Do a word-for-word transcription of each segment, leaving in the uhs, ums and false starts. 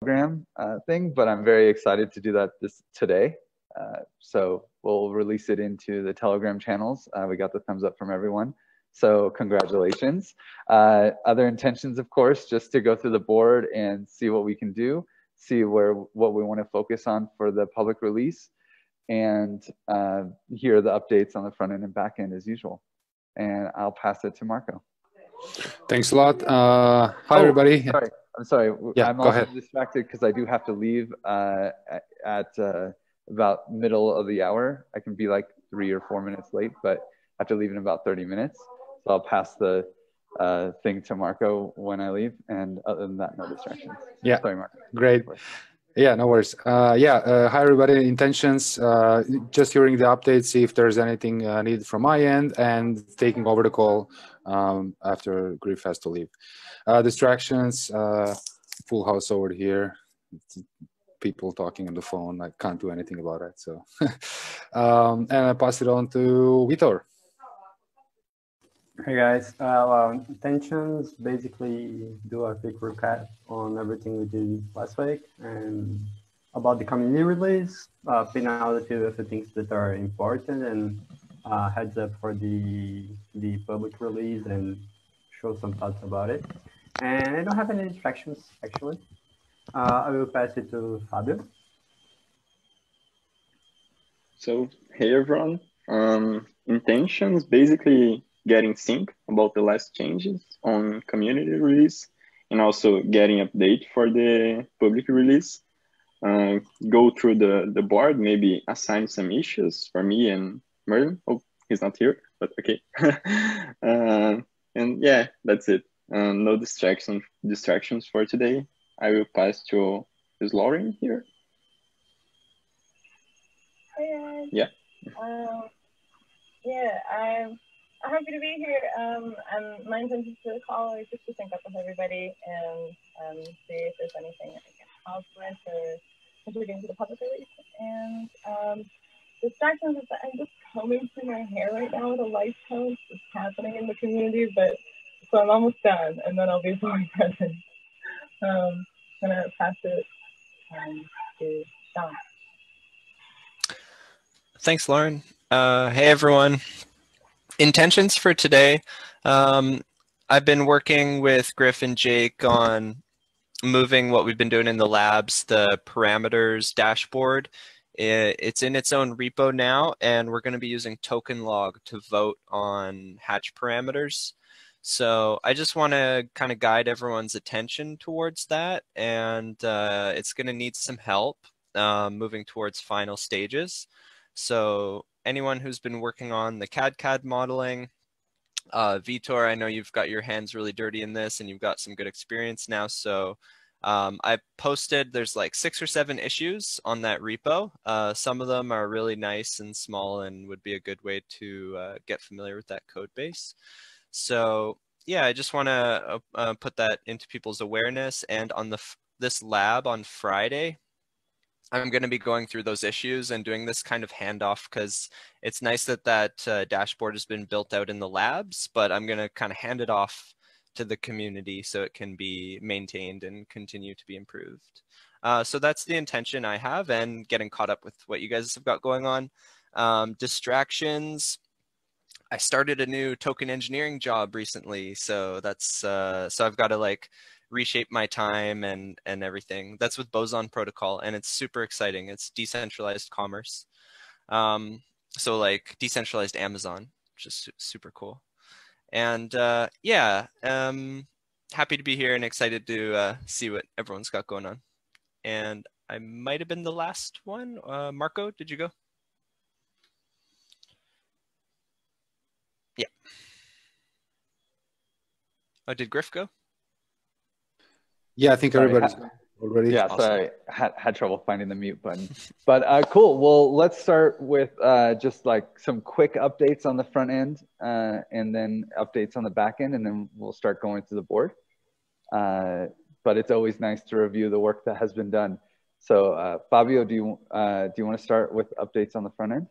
program uh, thing, but I'm very excited to do that this today. Uh, so we'll release it into the Telegram channels. Uh, we got the thumbs up from everyone. So congratulations. Uh, other intentions, of course, just to go through the board and see what we can do, see where what we want to focus on for the public release, and uh, here are the updates on the front end and back end as usual. And I'll pass it to Marco. Thanks a lot. Uh, hi, oh, everybody. Sorry. I'm sorry. Yeah, I'm also ahead. distracted because I do have to leave uh, at uh, about middle of the hour. I can be like three or four minutes late, but I have to leave in about thirty minutes. So I'll pass the uh, thing to Marco when I leave. And other than that, no distractions. Yeah. Sorry, Marco. Great. Yeah, no worries. Uh, yeah, uh, hi everybody. Intentions, uh, just hearing the updates, see if there's anything uh, needed from my end, and taking over the call um, after Griff has to leave. Uh, distractions, uh, full house over here. People talking on the phone, I can't do anything about it. So, um, and I pass it on to Vitor. Hey guys, uh, well, intentions basically do a quick recap on everything we did last week and about the community release, uh, pin out a few of the things that are important, and uh, heads up for the the public release and show some thoughts about it. And I don't have any distractions actually. Uh, I will pass it to Fabio. So, hey everyone, um, intentions basically getting sync about the last changes on community release and also getting update for the public release. Uh, go through the, the board, maybe assign some issues for me and Merlin. Oh, he's not here, but okay. uh, and yeah, that's it. Uh, no distraction, distractions for today. I will pass to, is Lauren here? Hi, yeah. Uh, yeah, I'm I'm happy to be here. Um, and my intention for the call is just to sync up with everybody and um, see if there's anything that I can help with or contributing to the public release. And um, distractions is that I'm just combing through my hair right now with a life coach. It's happening in the community, but so I'm almost done, and then I'll be fully present. Um, I'm gonna pass it um, to Sean. Thanks, Lauren. Uh, hey, everyone. Intentions for today. Um, I've been working with Griff and Jake on moving what we've been doing in the labs, the parameters dashboard. It, it's in its own repo now, and we're going to be using token log to vote on hatch parameters. So I just want to kind of guide everyone's attention towards that, and uh, it's going to need some help uh, moving towards final stages. So anyone who's been working on the C A D C A D modeling, uh, Vitor, I know you've got your hands really dirty in this and you've got some good experience now. So um, I posted, there's like six or seven issues on that repo. Uh, some of them are really nice and small and would be a good way to uh, get familiar with that code base. So yeah, I just want to uh, uh, put that into people's awareness. And on the f this lab on Friday, I'm going to be going through those issues and doing this kind of handoff, because it's nice that that uh, dashboard has been built out in the labs, but I'm going to kind of hand it off to the community so it can be maintained and continue to be improved. Uh, so that's the intention I have, and getting caught up with what you guys have got going on. Um, distractions. I started a new token engineering job recently, so that's uh, so I've got to like reshape my time and and everything. That's with Boson Protocol, and it's super exciting. It's decentralized commerce, um, so like decentralized Amazon, which is su super cool. And uh, yeah, um, happy to be here and excited to uh, see what everyone's got going on. And I might have been the last one. Uh, Marco, did you go? Yeah. Oh, did Griff go? Yeah, I think sorry, everybody's had, already. Yeah, awesome. Sorry, had, had trouble finding the mute button. But uh, cool. Well, let's start with uh, just like some quick updates on the front end, uh, and then updates on the back end, and then we'll start going through the board. Uh, but it's always nice to review the work that has been done. So, uh, Fabio, do you uh, do you want to start with updates on the front end?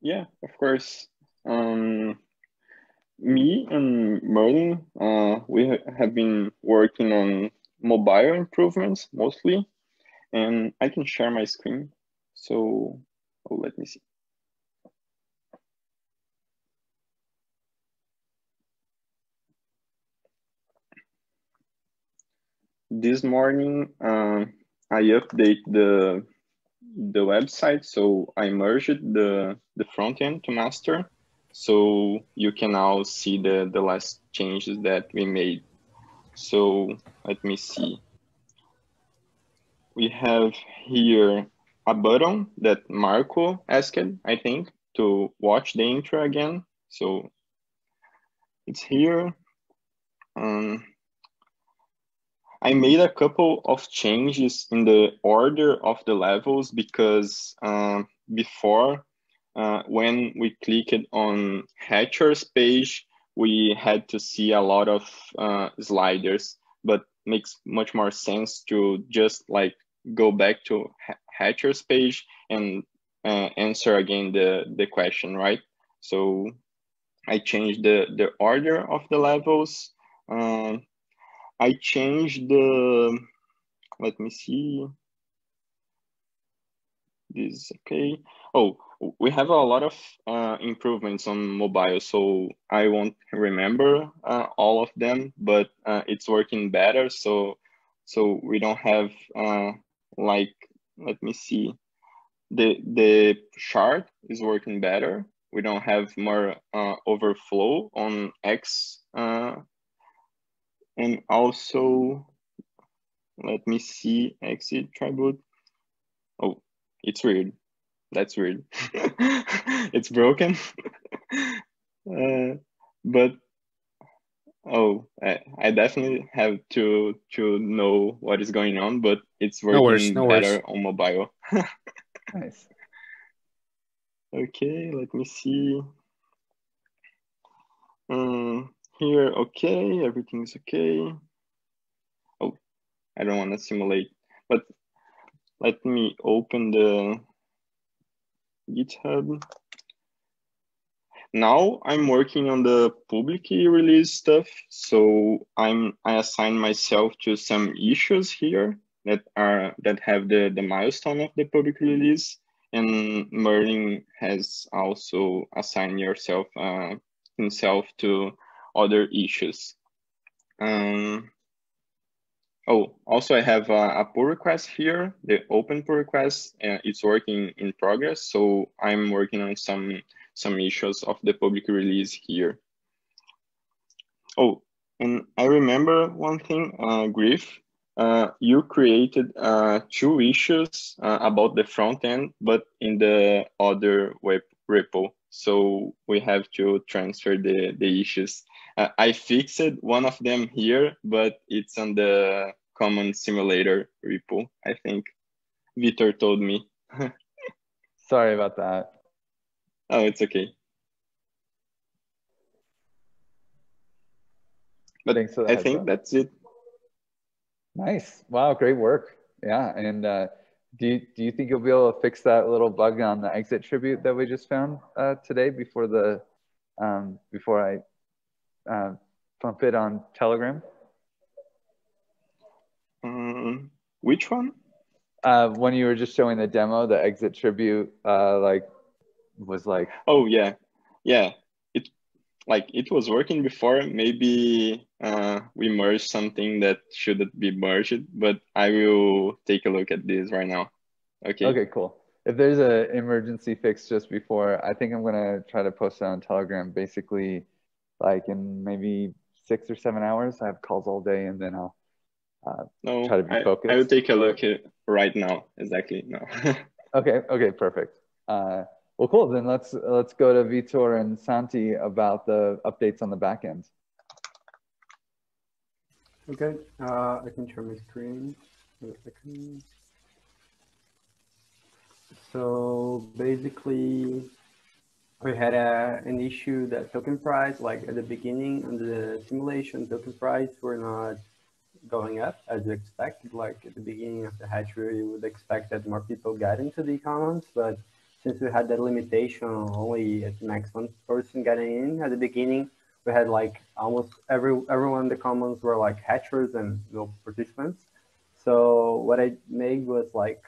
Yeah, of course. Um, me and Merlin, uh, we ha have been working on mobile improvements mostly. And I can share my screen. So oh, let me see. This morning, uh, I update the the website, so I merged the the front end to master, so you can now see the the last changes that we made. So let me see. We have here a button that Marco asked, I think, to watch the intro again. So it's here. Um, I made a couple of changes in the order of the levels because uh, before, uh, when we clicked on Hatcher's page, we had to see a lot of uh, sliders, but makes much more sense to just like go back to Hatcher's page and uh, answer again the, the question, right? So I changed the, the order of the levels. Uh, I changed the, let me see, this is okay. Oh, we have a lot of uh, improvements on mobile, so I won't remember uh, all of them, but uh, it's working better. So, so we don't have uh, like, let me see, the, the shard is working better. We don't have more uh, overflow on X. Uh, And also, let me see, exit tribute. Oh, it's weird. That's weird. It's broken. uh, but, oh, I, I definitely have to to know what is going on, but it's working no worries, no better worries. on mobile. Nice. Okay, let me see. Um, Here, okay, everything's okay. Oh, I don't want to simulate, but let me open the GitHub. Now I'm working on the publicly released stuff. So I'm I assign myself to some issues here that are that have the, the milestone of the public release, and Merlin has also assigned yourself uh, himself to other issues. Um, oh, also I have a, a pull request here, the open pull request, and it's working in progress. So I'm working on some, some issues of the public release here. Oh, and I remember one thing, uh, Griff, uh, you created uh, two issues uh, about the front end, but in the other web repo. So we have to transfer the, the issues. Uh, I fixed one of them here, but it's on the common simulator repo, I think. Vitor told me. Sorry about that. Oh, it's okay. But Thanks for the I think up. that's it. Nice. Wow, great work. Yeah, and uh, do you, do you think you'll be able to fix that little bug on the exit tribute that we just found uh, today before the um, before I Uh, pump it on Telegram? Um, which one? Uh, when you were just showing the demo, the exit tribute, uh, like, was like... Oh, yeah. Yeah. It, like, it was working before. Maybe uh, we merged something that shouldn't be merged, but I will take a look at this right now. Okay. Okay, cool. If there's an emergency fix just before, I think I'm going to try to post it on Telegram. Basically, like in maybe six or seven hours, I have calls all day, and then I'll uh, no, try to be I, focused. I will take a look at right now, exactly now. okay, okay, perfect. Uh, well, cool. Then let's let's go to Vitor and Santi about the updates on the back end. Okay, uh, I can share my screen. Wait a second. So basically, we had a, an issue that token price, like at the beginning in the simulation, token price were not going up as you expected. Like at the beginning of the hatchery, you would expect that more people got into the commons, but since we had that limitation, only at max one person getting in at the beginning, we had like almost every everyone in the commons were like hatchers and you know, participants. So what I made was like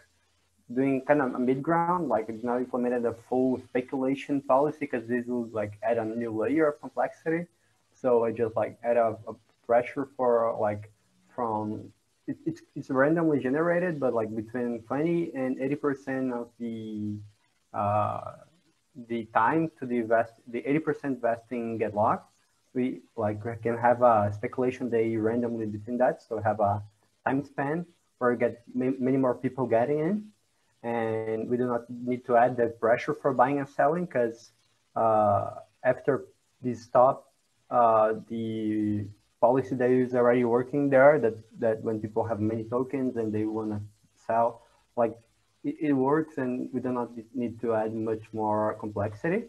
doing kind of a mid ground, like it's not implemented a full speculation policy because this would like add a new layer of complexity. So I just like add a, a pressure for like from it, it's it's randomly generated, but like between twenty and eighty percent of the uh, the time to the invest the eighty percent vesting get locked. We like can have a speculation day randomly between that, so have a time span where you get many more people getting in. And we do not need to add that pressure for buying and selling because uh, after this stop, uh, the policy that is already working there, that, that when people have many tokens and they want to sell, like it, it works and we do not need to add much more complexity.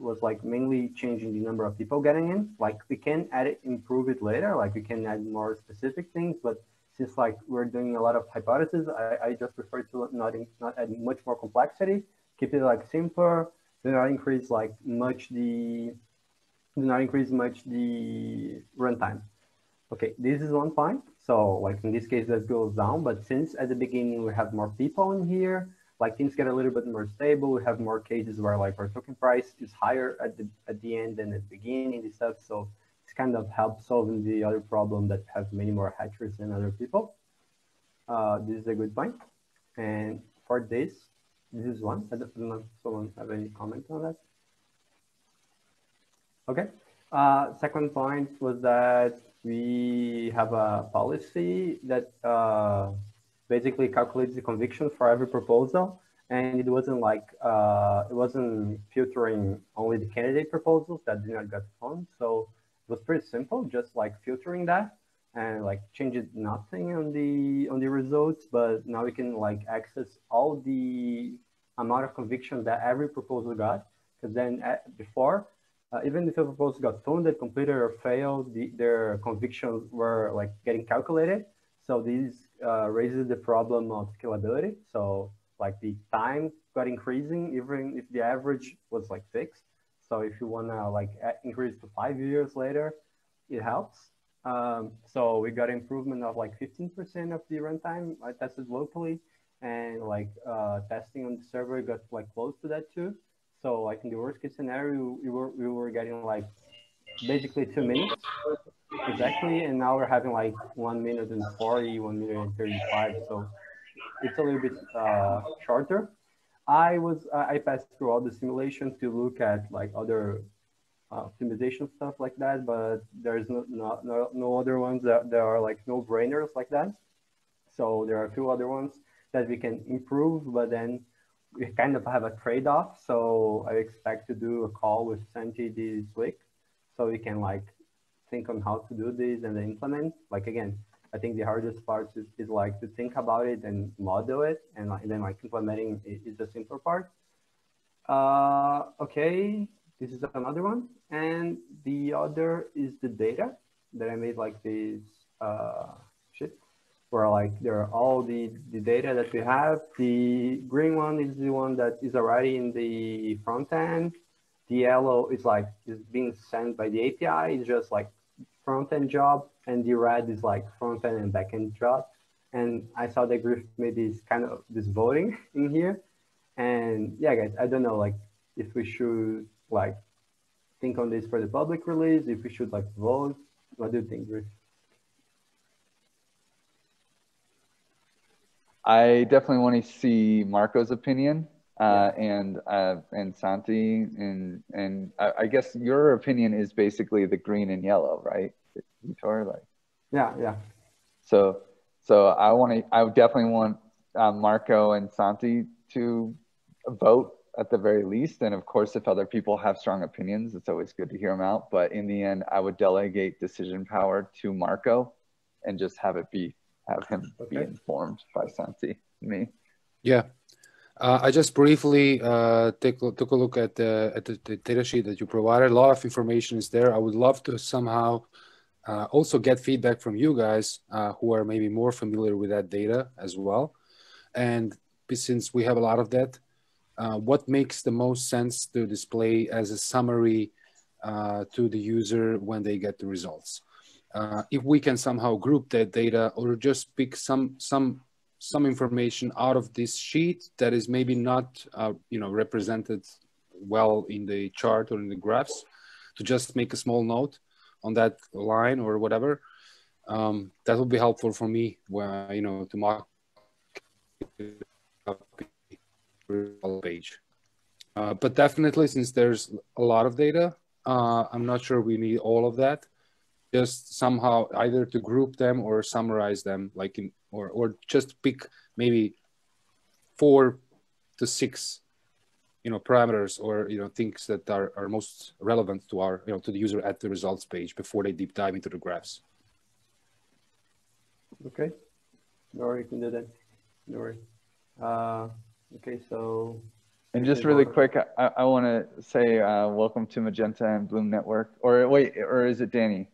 It was like mainly changing the number of people getting in. Like we can add it, improve it later, like we can add more specific things, but it's like we're doing a lot of hypotheses. I, I just prefer to not in, not add much more complexity. Keep it like simpler. Do not increase like much the do not increase much the runtime. Okay, this is one point. So like in this case, that goes down. But since at the beginning we have more people in here, like things get a little bit more stable. We have more cases where like our token price is higher at the at the end than at the beginning and stuff. So kind of help solving the other problem that have many more hatchers than other people. Uh, this is a good point. And for this, this is one. I don't know if someone have any comment on that. Okay. Uh, second point was that we have a policy that uh, basically calculates the conviction for every proposal. And it wasn't like, uh, it wasn't filtering only the candidate proposals that did not get on. So was pretty simple, just like filtering that and like changes nothing on the on the results, but now we can like access all the amount of conviction that every proposal got, because then at, before uh, even if a proposal got funded, completed or failed, the, their convictions were like getting calculated. So this uh, raises the problem of scalability. So like the time got increasing even if the average was like fixed. So if you want to like increase to five years later, it helps. Um, so we got improvement of like fifteen percent of the runtime. I tested locally and like uh, testing on the server got like close to that too. So like in the worst case scenario, we were, we were getting like basically two minutes exactly. And now we're having like one minute and forty, one minute and thirty-five. So it's a little bit uh, shorter. I was uh, I passed through all the simulations to look at like other uh, optimization stuff like that, but there's no no no other ones that there are like no brainers like that. So there are a few other ones that we can improve, but then we kind of have a trade-off. So I expect to do a call with Santi this week, so we can like think on how to do this and implement. Like again, I think the hardest part is, is like to think about it and model it, and, and then like implementing it is the simpler part. Uh, okay, this is another one. And the other is the data that I made like this uh, shit, where like there are all the, the data that we have. The green one is the one that is already in the front end. The yellow is like, is being sent by the A P I, it's just like front end job. And the red is like front end and back end job. And I saw that Griff made this kind of this voting in here. And yeah, guys, I don't know like if we should like think on this for the public release, if we should like vote. What do you think, Griff? I definitely want to see Marco's opinion uh, yeah. and uh, and Santi and and I, I guess your opinion is basically the green and yellow, right? Or like yeah yeah so so I want to I definitely want uh, Marco and Santi to vote at the very least, and of course if other people have strong opinions it's always good to hear them out, but in the end I would delegate decision power to Marco and just have it be have him okay. be informed by Santi and me. Yeah, uh, I just briefly uh, take, took a look at the, at the, the data sheet that you provided. A lot of information is there. I would love to somehow Uh, also get feedback from you guys uh, who are maybe more familiar with that data as well. And since we have a lot of that, uh, what makes the most sense to display as a summary uh, to the user when they get the results. Uh, if we can somehow group that data or just pick some some some information out of this sheet that is maybe not uh, you know, represented well in the chart or in the graphs, to just make a small note on that line or whatever, um, that will be helpful for me when, you know, to mark page. Uh, but definitely, since there's a lot of data, uh, I'm not sure we need all of that. Just somehow either to group them or summarize them, like in, or or just pick maybe four to six, you know, parameters or, you know, things that are, are most relevant to our, you know, to the user at the results page before they deep dive into the graphs. Okay, no worry, you can do that. No worry. Uh, okay, so. And just really quick, I, I want to say uh, welcome to Magenta and Bloom Network. Or wait, or is it Danny?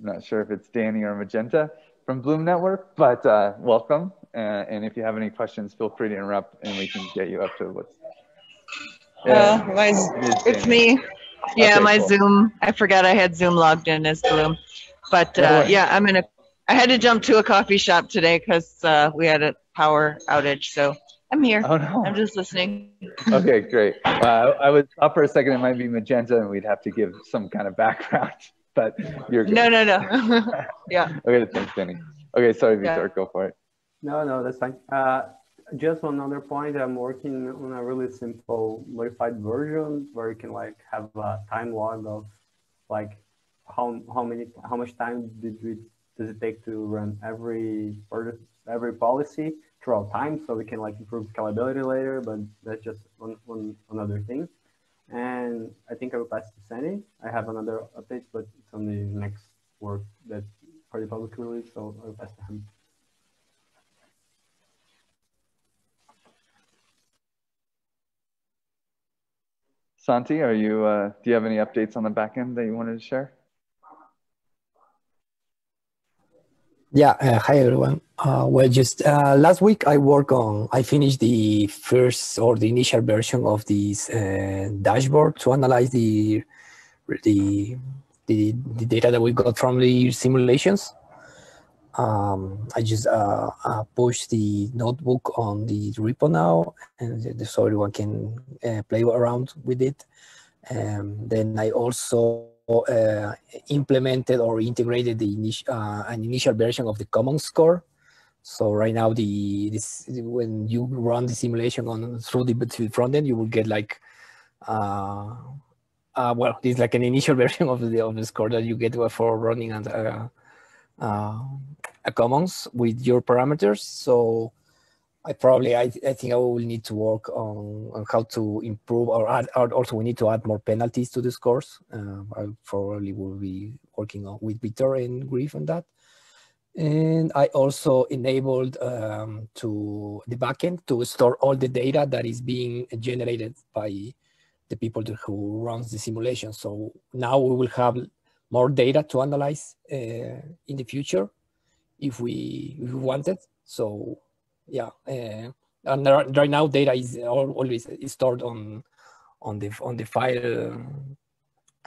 I'm not sure if it's Danny or Magenta from Bloom Network, but uh, welcome. Uh, and if you have any questions, feel free to interrupt and we can get you up to what's. Yeah. Uh, my, it it's Danny. Me. Yeah, okay, my cool. Zoom. I forgot I had Zoom logged in as Bloom. But uh, yeah, I'm in a. I had to jump to a coffee shop today because uh, we had a power outage, so I'm here. Oh, no. I'm just listening. Okay, great. Uh, I was up for a second. It might be Magenta, and we'd have to give some kind of background, but you're good. No, no, no. Yeah. Okay, thanks, Danny. Okay, sorry, Vitor. Yeah. Go for it. No, no, that's fine. Uh, just one other point. I'm working on a really simple modified version where you can like have a time log of like how how many how much time did we. Does it take to run every or every policy throughout time, so we can like improve scalability later? But that's just one, one another thing. And I think I will pass to Sandy. I have another update, but it's on the next work that for the public release, so I'll pass to him. Santi, are you? Uh, do you have any updates on the back end that you wanted to share? Yeah, uh, hi everyone. Uh, well, just uh, last week I worked on, I finished the first or the initial version of this uh, dashboard to analyze the, the the the data that we got from the simulations. Um, I just uh, uh, pushed the notebook on the repo now, and so everyone can uh, play around with it. Um, then I also Uh, implemented or integrated the initial uh, an initial version of the common score. So right now, the this when you run the simulation on through the front end, you will get like, uh, uh, well, it's like an initial version of the of the score that you get for running and uh, uh, a commons with your parameters. So I probably I I think I will need to work on on how to improve or add. Or also, we need to add more penalties to the scores. Um, I probably will be working on with Vitor and Griff on that. And I also enabled um, to the backend to store all the data that is being generated by the people who runs the simulation. So now we will have more data to analyze uh, in the future, if we, if we wanted. So. Yeah, uh, and right now data is always is stored on on the on the file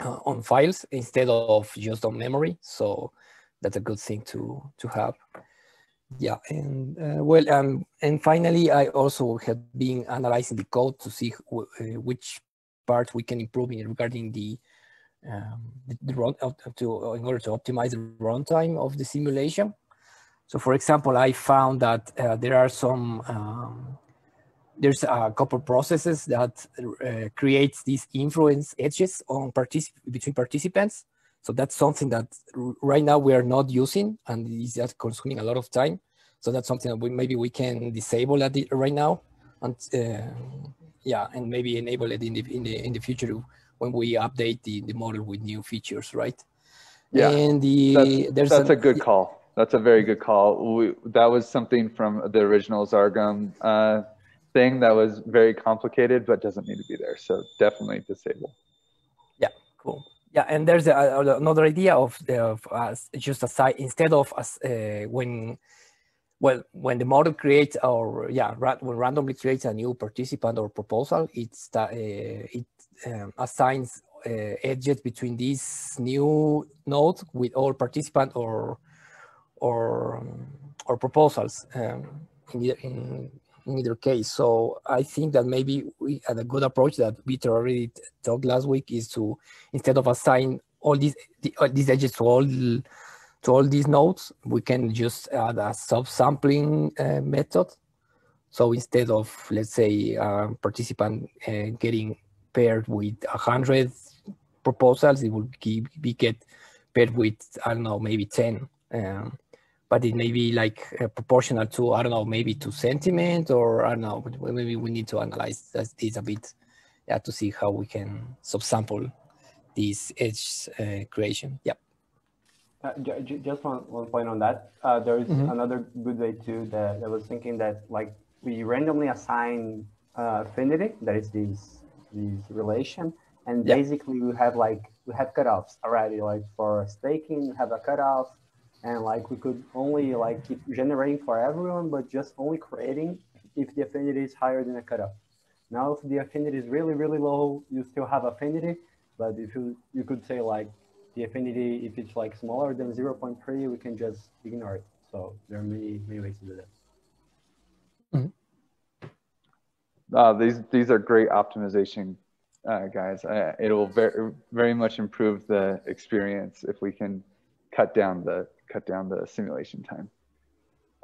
uh, on files instead of just on memory. So that's a good thing to to have. Yeah, and uh, well, um, and finally, I also have been analyzing the code to see who, uh, which part we can improve in regarding the um, the, the run uh, to in order to optimize the runtime of the simulation. So, for example, I found that uh, there are some, um, there's a couple processes that uh, creates these influence edges on particip between participants. So that's something that right now we are not using and is just consuming a lot of time. So that's something that we, maybe we can disable at the, right now, and uh, yeah, and maybe enable it in the in the in the future when we update the, the model with new features, right? Yeah, and the, that's, there's that's an, a good call. That's a very good call. We, that was something from the original Zargum uh, thing that was very complicated, but doesn't need to be there. So definitely disable. Yeah, cool. Yeah, and there's a, another idea of, of uh, just a side instead of uh, when Well, when the model creates or yeah, ra when randomly creates a new participant or proposal, it's uh, it um, assigns uh, edges between these new nodes with all participant or or or proposals um, in, either, in, in either case. So I think that maybe we had a good approach that Peter already talked last week is to, instead of assign all these the, all these edges to all to all these nodes, we can just add a sub-sampling uh, method. So instead of, let's say, a participant uh, getting paired with one hundred proposals, it would be get paired with, I don't know, maybe ten. Um, but it may be like uh, proportional to, I don't know, maybe to sentiment, or I don't know, maybe we need to analyze this a bit yeah, to see how we can subsample these edge uh, creation. Yeah. Uh, j just one, one point on that. Uh, there is mm-hmm. another good way too that I was thinking that, like, we randomly assign uh, affinity, that is these these relation, and yeah. basically we have like we have cutoffs already. Like for staking, we have a cutoff, and like we could only like keep generating for everyone, but just only creating if the affinity is higher than a cutoff. Now, if the affinity is really really low, you still have affinity, but if you you could say like, the affinity, if it's like smaller than zero point three, we can just ignore it. So there are many, many ways to do that. Mm-hmm. uh, these these are great optimization uh, guys. Uh, it will very very much improve the experience if we can cut down the cut down the simulation time.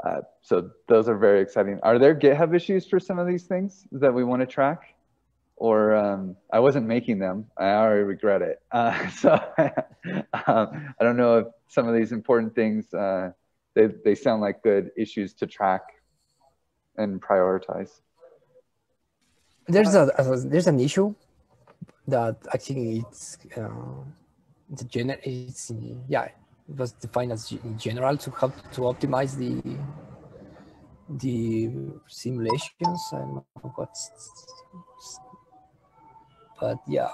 Uh, so those are very exciting. Are there GitHub issues for some of these things that we want to track? Or um, I wasn't making them. I already regret it. Uh, so um, I don't know if some of these important things, uh, they, they sound like good issues to track and prioritize. There's, a, a, there's an issue that actually it's, uh, the gener it's in, yeah, it was defined as in general to help to optimize the, the simulations. I don't know what's... But yeah,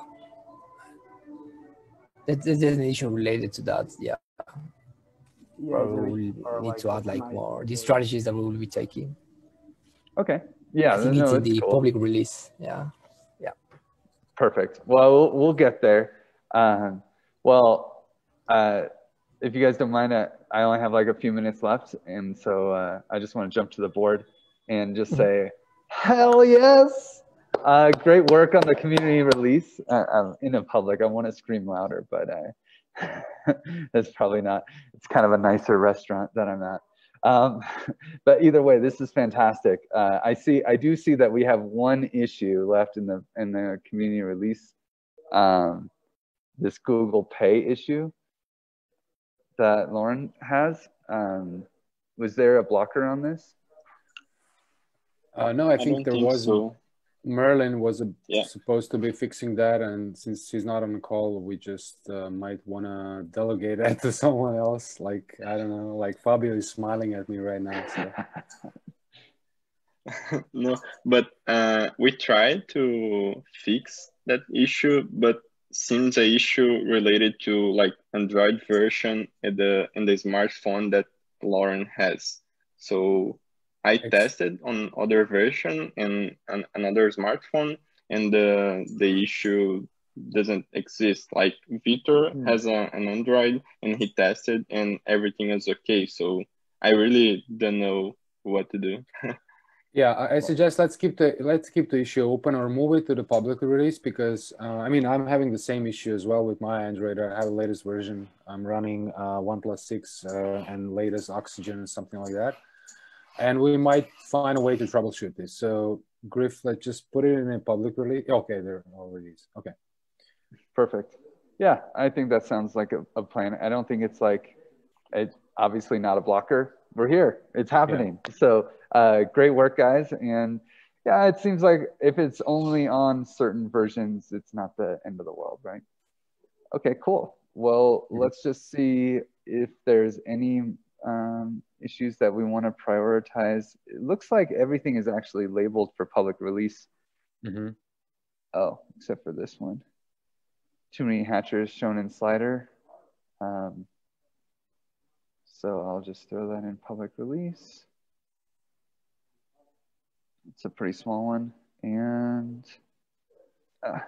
there's an issue related to that. Yeah, yeah we will need like to add like more the strategies that we will be taking. Okay. Yeah. I think no, it's in the cool. public release. Yeah. Yeah. Perfect. Well, we'll, we'll get there. Um, well, uh, if you guys don't mind, I, I only have like a few minutes left, and so uh, I just want to jump to the board and just say, hell yes. Uh, great work on the community release. Uh, I'm in a public, I want to scream louder, but uh, that's probably not, it's kind of a nicer restaurant that I'm at. Um, but either way, this is fantastic. Uh, I see, I do see that we have one issue left in the, in the community release, um, this Google Pay issue that Lauren has. Um, was there a blocker on this? Uh, no, I think there wasn't. Merlin was a, yeah. supposed to be fixing that, and since she's not on the call, we just uh, might want to delegate that to someone else. Like, I don't know, like Fabio is smiling at me right now. So. No, but uh, we tried to fix that issue, but seems an issue related to like Android version and the, and the smartphone that Lauren has. So I tested on other version and an, another smartphone, and the the issue doesn't exist. Like Victor mm. has a, an Android, and he tested, and everything is okay. So I really don't know what to do. Yeah, I, I suggest let's keep the let's keep the issue open or move it to the public release, because uh, I mean, I'm having the same issue as well with my Android. I have the latest version. I'm running uh, one plus six uh, and latest Oxygen and something like that. And we might find a way to troubleshoot this. So Griff, let's just put it in a public release. Okay, there already is. Okay. Perfect. Yeah, I think that sounds like a, a plan. I don't think it's like, it's obviously not a blocker. We're here, it's happening. Yeah. So uh, great work, guys. And yeah, it seems like if it's only on certain versions, it's not the end of the world, right? Okay, cool. Well, mm-hmm. let's just see if there's any um issues that we want to prioritize. It looks like everything is actually labeled for public release. Mm-hmm. Oh, except for this one. Too many hatchers shown in slider. Um, so I'll just throw that in public release. It's a pretty small one. And uh,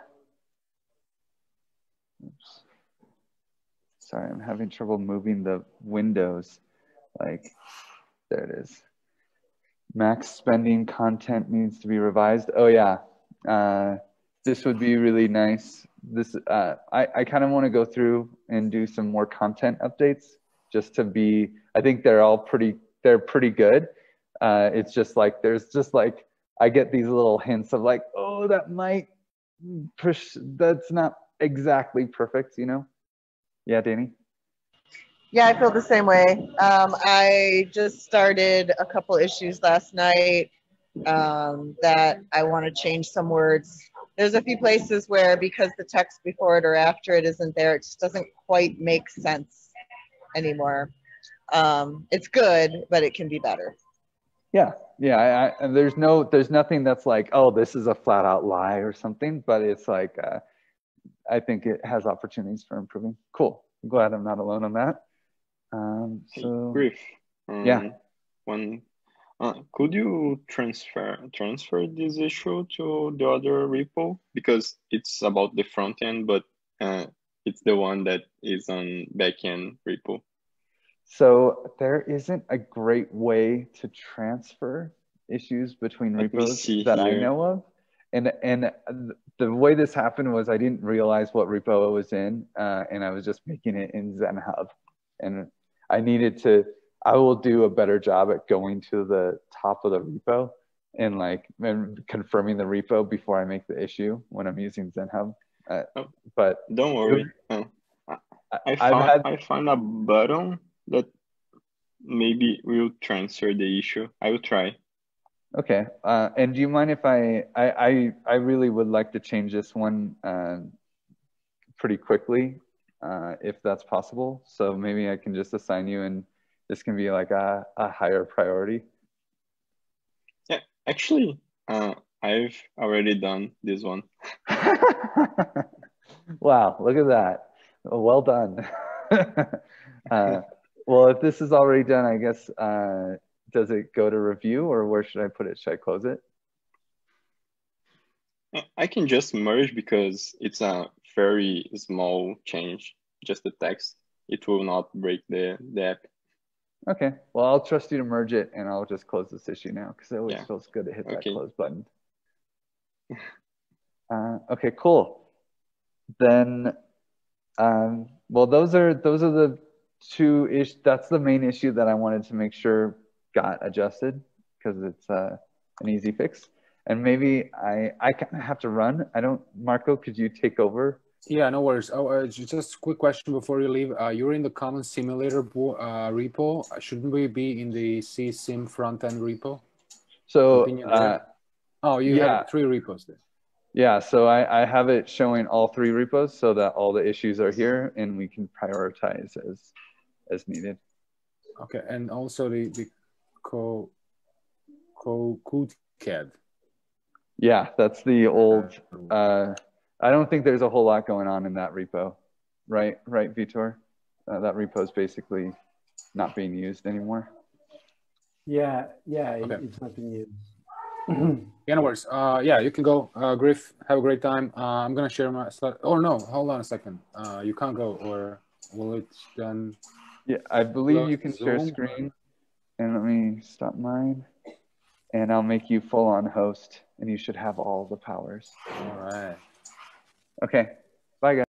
oops. Sorry, I'm having trouble moving the windows. Like, there it is. Max spending content needs to be revised. Oh yeah, uh, this would be really nice. This uh, I, I kind of want to go through and do some more content updates just to be, I think they're all pretty, they're pretty good. Uh, it's just like, there's just like, I get these little hints of like, oh, that might push, that's not exactly perfect, you know? Yeah, Danny? Yeah, I feel the same way. Um, I just started a couple issues last night um, that I want to change some words. There's a few places where because the text before it or after it isn't there, it just doesn't quite make sense anymore. Um, it's good, but it can be better. Yeah, yeah. I, I, there's no, there's nothing that's like, oh, this is a flat out lie or something, but it's like, uh, I think it has opportunities for improving. Cool. I'm glad I'm not alone on that. Um, so, Griff, um, yeah. When, uh, could you transfer transfer this issue to the other repo? Because it's about the front end, but uh, it's the one that is on back end repo. So there isn't a great way to transfer issues between repos that here. I know of. And and the way this happened was I didn't realize what repo it was in, uh, and I was just making it in Zenhub. And I needed to, I will do a better job at going to the top of the repo and like and confirming the repo before I make the issue when I'm using Zenhub. Uh, oh, but don't worry. It, oh. I, found, had, I found a button that maybe will transfer the issue. I will try. Okay, uh, and do you mind if I, I, I, I really would like to change this one uh, pretty quickly, uh, if that's possible. So maybe I can just assign you and this can be like a, a higher priority. Yeah, actually, uh, I've already done this one. Wow, look at that. Well done. uh, well, if this is already done, I guess, uh, does it go to review or where should I put it? Should I close it? I can just merge because it's a very small change, just the text. It will not break the, the app. Okay, well, I'll trust you to merge it and I'll just close this issue now because it always yeah. feels good to hit okay. that close button. uh, okay, cool. Then, um, well, those are, those are the two ish. That's the main issue that I wanted to make sure got adjusted because it's uh, an easy fix. And maybe I, I kind of have to run. I don't, Marco, could you take over? Yeah, no worries. Oh, uh, just a quick question before you leave. Uh, you're in the Common Simulator uh, repo. Shouldn't we be in the C Sim front-end repo? So, uh, oh, you yeah. have three repos there. Yeah, so I, I have it showing all three repos so that all the issues are here and we can prioritize as, as needed. Okay, and also the, the Co, co, CADCAD. Yeah, that's the old. Uh, I don't think there's a whole lot going on in that repo, right? Right, Vitor. Uh, that repo is basically not being used anymore. Yeah, yeah, okay. it, it's not being used. Yeah, no worries. Uh, yeah, you can go, uh, Griff. Have a great time. Uh, I'm gonna share my slide. Oh no, hold on a second. Uh, you can't go, or will it then? Yeah, I believe you can share screen. And let me stop mine, and I'll make you full-on host, and you should have all the powers. All right. Okay. Bye, guys.